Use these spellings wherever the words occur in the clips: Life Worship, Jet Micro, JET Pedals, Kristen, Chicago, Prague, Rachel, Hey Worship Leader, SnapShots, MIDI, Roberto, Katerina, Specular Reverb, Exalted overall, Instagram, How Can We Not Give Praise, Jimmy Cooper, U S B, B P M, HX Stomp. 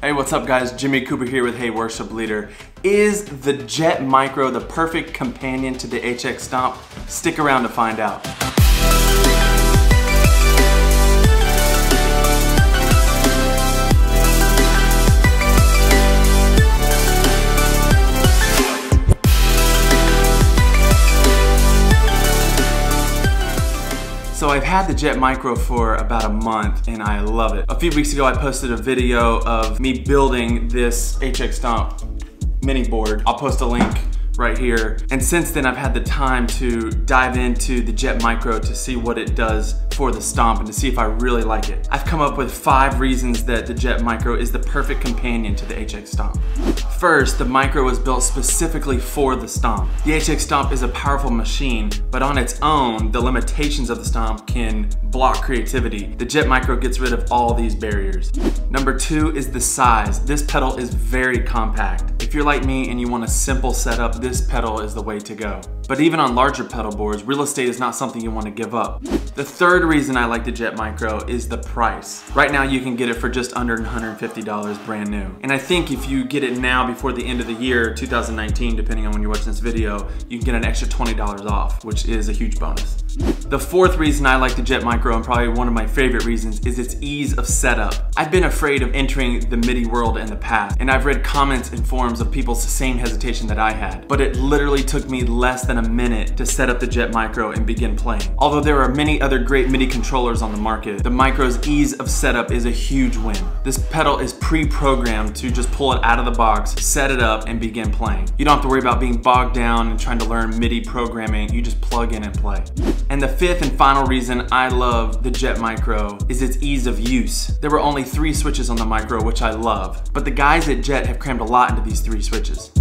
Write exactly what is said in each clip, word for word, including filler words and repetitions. Hey, what's up guys? Jimmy Cooper here with Hey Worship Leader. Is the Jet Micro the perfect companion to the H X Stomp? Stick around to find out. So I've had the Jet Micro for about a month and I love it. A few weeks ago I posted a video of me building this H X Stomp mini board. I'll post a link right here. And since then I've had the time to dive into the Jet Micro to see what it does for the Stomp and to see if I really like it. I've come up with five reasons that the Jet Micro is the perfect companion to the H X Stomp. First, the Micro was built specifically for the Stomp. The H X Stomp is a powerful machine, but on its own, the limitations of the Stomp can block creativity. The Jet Micro gets rid of all these barriers. Number two is the size. This pedal is very compact. If you're like me and you want a simple setup, this pedal is the way to go. But even on larger pedal boards, real estate is not something you want to give up. The third reason I like the Jet Micro is the price. Right now you can get it for just under one hundred fifty dollars brand new. And I think if you get it now before the end of the year, two thousand nineteen, depending on when you're watching this video, you can get an extra twenty dollars off, which is a huge bonus. The fourth reason I like the Jet Micro, and probably one of my favorite reasons, is its ease of setup. I've been afraid of entering the MIDI world in the past, and I've read comments and forums of people's same hesitation that I had, but it literally took me less than a minute to set up the Jet Micro and begin playing. Although there are many other great MIDI controllers on the market, the Micro's ease of setup is a huge win. This pedal is pre-programmed to just pull it out of the box, set it up, and begin playing. You don't have to worry about being bogged down and trying to learn MIDI programming. You just plug in and play. And the fifth and final reason I love the Jet Micro is its ease of use. There were only three switches on the Micro, which I love, but the guys at Jet have crammed a lot into these three switches.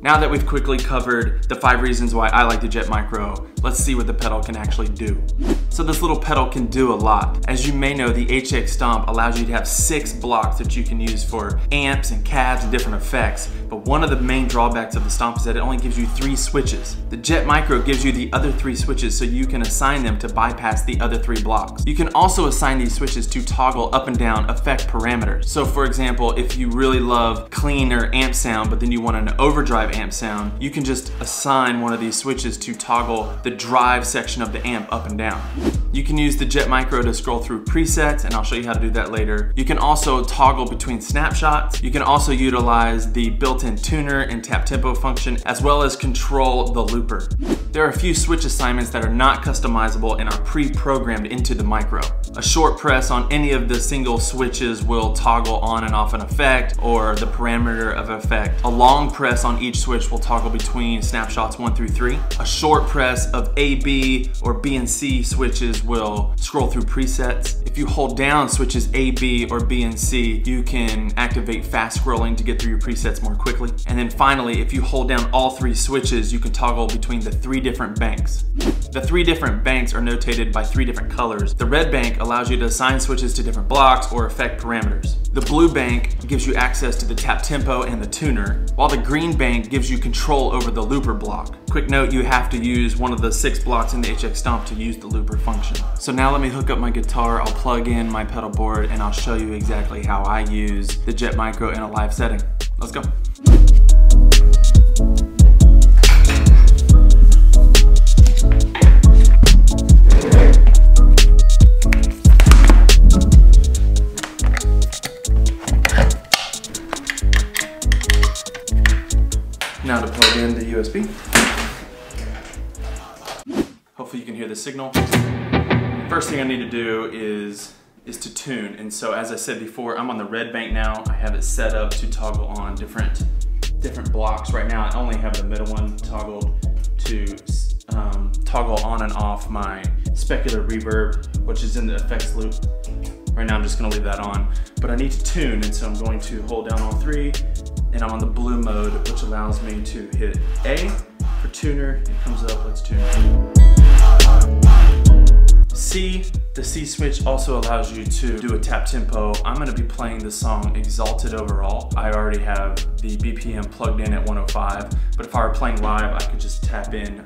Now that we've quickly covered the five reasons why I like the Jet Micro, let's see what the pedal can actually do. So this little pedal can do a lot. As you may know, the H X Stomp allows you to have six blocks that you can use for amps and cabs and different effects, but one of the main drawbacks of the Stomp is that it only gives you three switches. The Jet Micro gives you the other three switches so you can assign them to bypass the other three blocks. You can also assign these switches to toggle up and down effect parameters. So for example, if you really love cleaner amp sound, but then you want an overdrive amp sound, you can just assign one of these switches to toggle the drive section of the amp up and down. You can use the Jet Micro to scroll through presets, and I'll show you how to do that later. You can also toggle between snapshots. You can also utilize the built-in tuner and tap tempo function, as well as control the looper. There are a few switch assignments that are not customizable and are pre-programmed into the Micro. A short press on any of the single switches will toggle on and off an effect or the parameter of effect. A long press on each switch will toggle between snapshots one through three. A short press of A, B, or B and C switches will scroll through presets. If you hold down switches A, B, or B and C, you can activate fast scrolling to get through your presets more quickly. And then finally, if you hold down all three switches, you can toggle between the three different banks. The three different banks are notated by three different colors. The red bank allows you to assign switches to different blocks or effect parameters. The blue bank gives you access to the tap tempo and the tuner, while the green bank gives you control over the looper block. Quick note, you have to use one of the six blocks in the H X Stomp to use the looper function. So now let me hook up my guitar, I'll plug in my pedal board, and I'll show you exactly how I use the Jet Micro in a live setting. Let's go. Now to plug in the U S B. Hopefully you can hear the signal. First thing I need to do is, is to tune. And so as I said before, I'm on the red bank now. I have it set up to toggle on different, different blocks. Right now I only have the middle one toggled to um, toggle on and off my Specular Reverb, which is in the effects loop. Right now I'm just gonna leave that on. But I need to tune, and so I'm going to hold down all three, and I'm on the blue mode, which allows me to hit A for tuner. It comes up, let's tune. C, the C switch also allows you to do a tap tempo. I'm gonna be playing the song Exalted Overall. I already have the B P M plugged in at one oh five, but if I were playing live, I could just tap in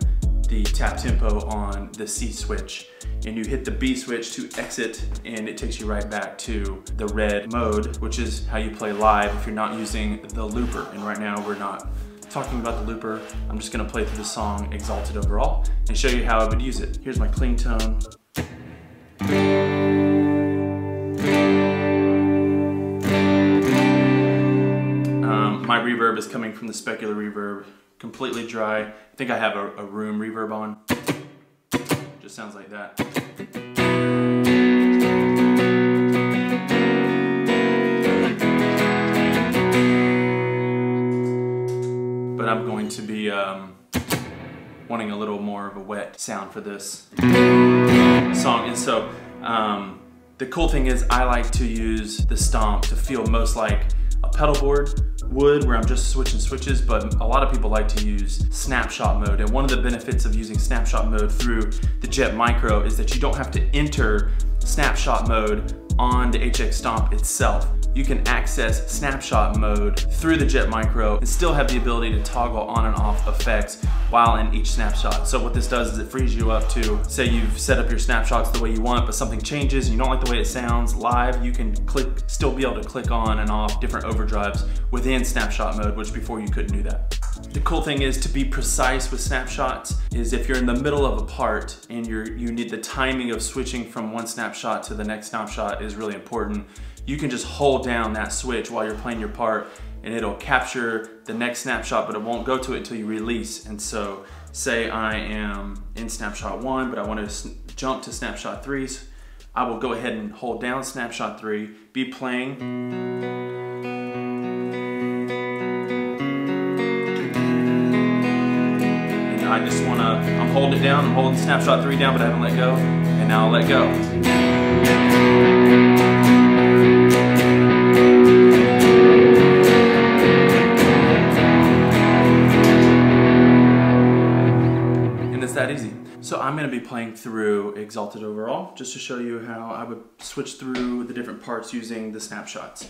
the tap tempo on the C switch, and you hit the B switch to exit, and it takes you right back to the red mode, which is how you play live if you're not using the looper. And right now we're not talking about the looper. I'm just gonna play through the song Exalted Overall and show you how I would use it. Here's my clean tone. Um, my reverb is coming from the Specular Reverb, completely dry. I think I have a, a room reverb on. Just sounds like that. But I'm going to be um, wanting a little more of a wet sound for this song. And so um, the cool thing is I like to use the stomp to feel most like a pedal board would, where I'm just switching switches, but a lot of people like to use snapshot mode. And one of the benefits of using snapshot mode through the Jet Micro is that you don't have to enter snapshot mode on the H X Stomp itself. You can access snapshot mode through the Jet Micro and still have the ability to toggle on and off effects while in each snapshot. So what this does is it frees you up to, say you've set up your snapshots the way you want, but something changes and you don't like the way it sounds live, you can click, still be able to click on and off different overdrives within snapshot mode, which before you couldn't do that. The cool thing is to be precise with snapshots is if you're in the middle of a part and you're, you need the timing of switching from one snapshot to the next snapshot is really important. You can just hold down that switch while you're playing your part and it'll capture the next snapshot, but it won't go to it until you release. And so say I am in snapshot one, but I want to jump to snapshot three. So I will go ahead and hold down snapshot three, be playing. And I just want to, I'm holding it down, I'm holding snapshot three down, but I haven't let go. And now I'll let go. So I'm going to be playing through Exalted Overall just to show you how I would switch through the different parts using the snapshots.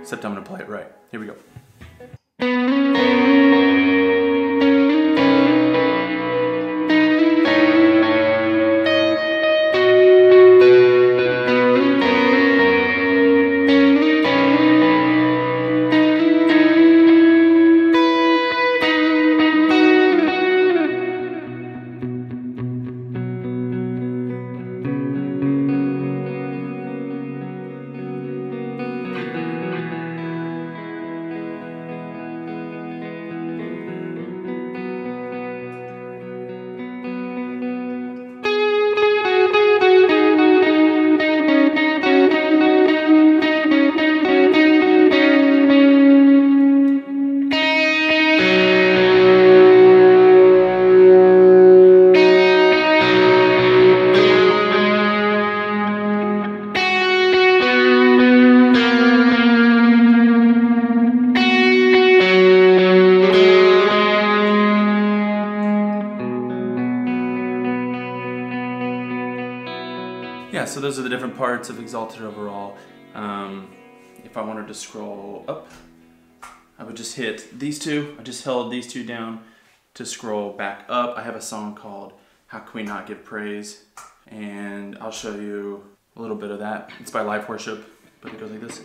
Except I'm going to play it right. Here we go. Yeah, so those are the different parts of Exalted Overall. Um, if I wanted to scroll up, I would just hit these two. I just held these two down to scroll back up. I have a song called How Can We Not Give Praise? And I'll show you a little bit of that. It's by Life Worship, but it goes like this.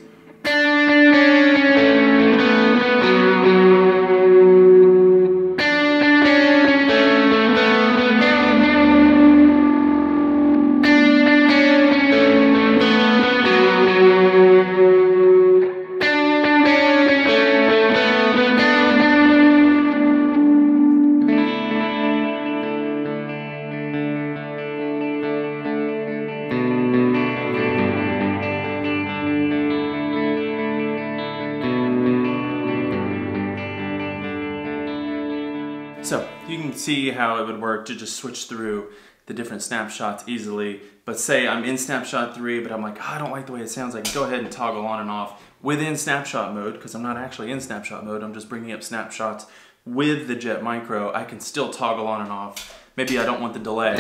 So you can see how it would work to just switch through the different snapshots easily. But say I'm in snapshot three, but I'm like, oh, I don't like the way it sounds. I can go ahead and toggle on and off within snapshot mode, because I'm not actually in snapshot mode. I'm just bringing up snapshots with the Jet Micro. I can still toggle on and off. Maybe I don't want the delay,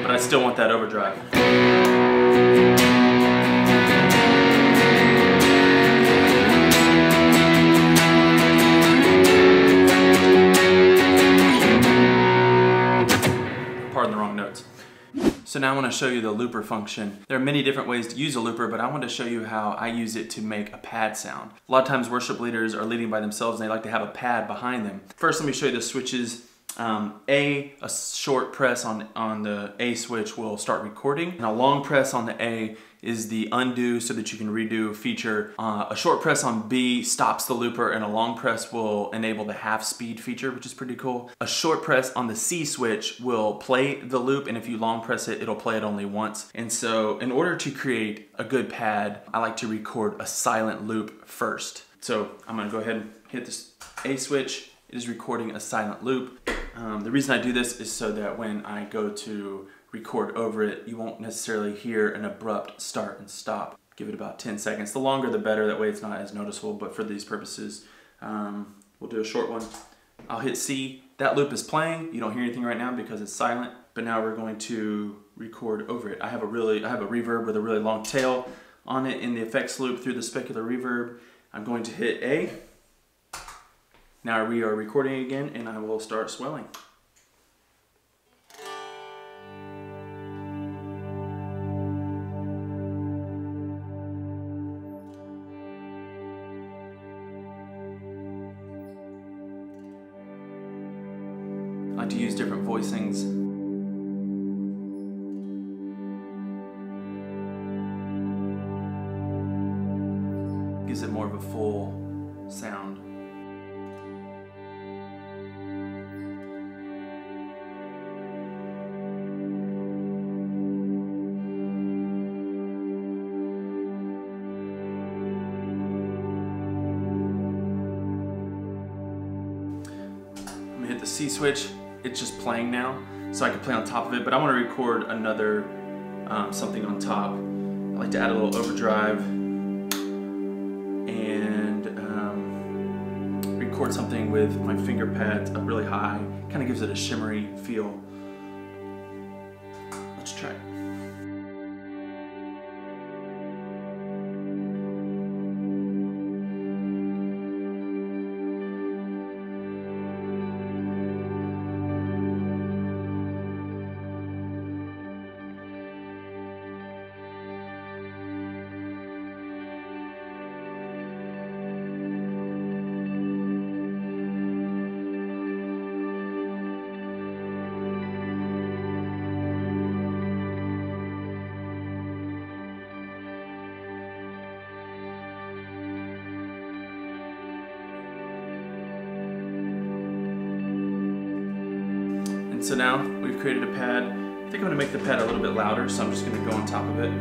but I still want that overdrive. guitar on the wrong notes. So now I want to show you the looper function. There are many different ways to use a looper, but I want to show you how I use it to make a pad sound. A lot of times worship leaders are leading by themselves and they like to have a pad behind them. First, let me show you the switches. Um, a, a short press on, on the A switch will start recording, and a long press on the A is the undo so that you can redo a feature. Uh, a short press on B stops the looper, and a long press will enable the half speed feature, which is pretty cool. A short press on the C switch will play the loop, and if you long press it, it'll play it only once. And so in order to create a good pad, I like to record a silent loop first. So I'm gonna go ahead and hit this A switch. It is recording a silent loop. Um, the reason I do this is so that when I go to record over it, you won't necessarily hear an abrupt start and stop. Give it about ten seconds. The longer the better, that way it's not as noticeable, but for these purposes, um, we'll do a short one. I'll hit C. That loop is playing. You don't hear anything right now because it's silent, but now we're going to record over it. I have a really, I have a reverb with a really long tail on it in the effects loop through the specular reverb. I'm going to hit A. Now we are recording again, and I will start swelling. I like to use different voicings. Gives it more of a full sound. The C switch, it's just playing now, so I can play on top of it, but I want to record another um, something on top. I like to add a little overdrive and um, record something with my finger pads up really high. Kind of gives it a shimmery feel. Let's try it. So now we've created a pad. I think I'm gonna make the pad a little bit louder, so I'm just gonna go on top of it.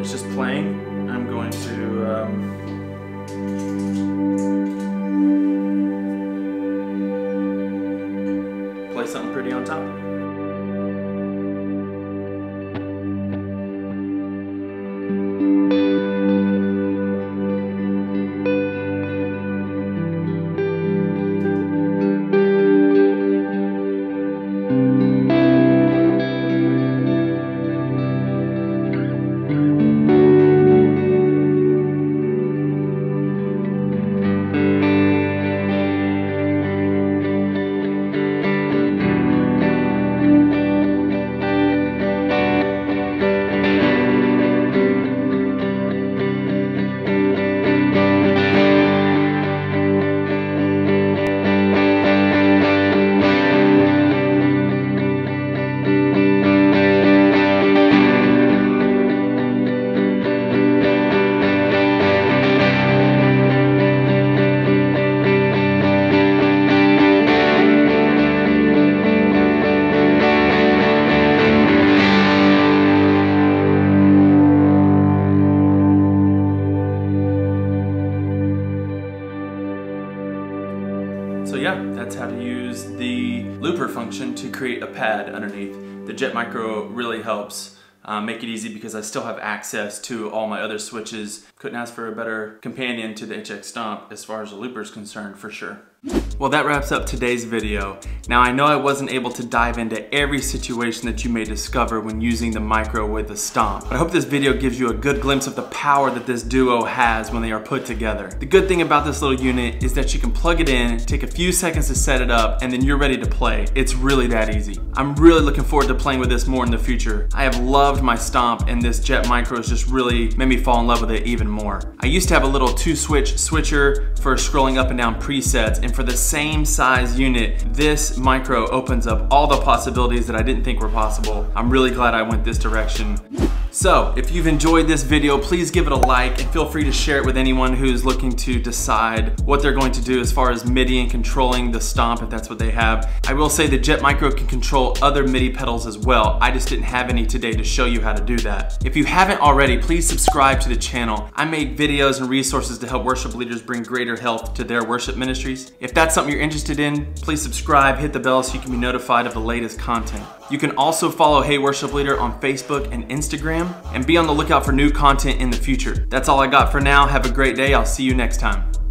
It's just playing. I'm going to um, play something pretty on top. looper function to create a pad underneath. The Jet Micro really helps uh, make it easy because I still have access to all my other switches. Couldn't ask for a better companion to the H X Stomp as far as the looper is concerned, for sure. Well, that wraps up today's video. Now, I know I wasn't able to dive into every situation that you may discover when using the Micro with the Stomp, but I hope this video gives you a good glimpse of the power that this duo has when they are put together. The good thing about this little unit is that you can plug it in, take a few seconds to set it up, and then you're ready to play. It's really that easy. I'm really looking forward to playing with this more in the future. I have loved my Stomp, and this Jet Micro has just really made me fall in love with it even more. I used to have a little two-switch switcher for scrolling up and down presets, and for the same size unit, this Micro opens up all the possibilities that I didn't think were possible. I'm really glad I went this direction. So, if you've enjoyed this video, please give it a like and feel free to share it with anyone who's looking to decide what they're going to do as far as MIDI and controlling the Stomp, if that's what they have. I will say the Jet Micro can control other MIDI pedals as well. I just didn't have any today to show you how to do that. If you haven't already, please subscribe to the channel. I make videos and resources to help worship leaders bring greater health to their worship ministries. If that's something you're interested in, please subscribe, hit the bell so you can be notified of the latest content. You can also follow Hey Worship Leader on Facebook and Instagram, and be on the lookout for new content in the future. That's all I got for now. Have a great day. I'll see you next time.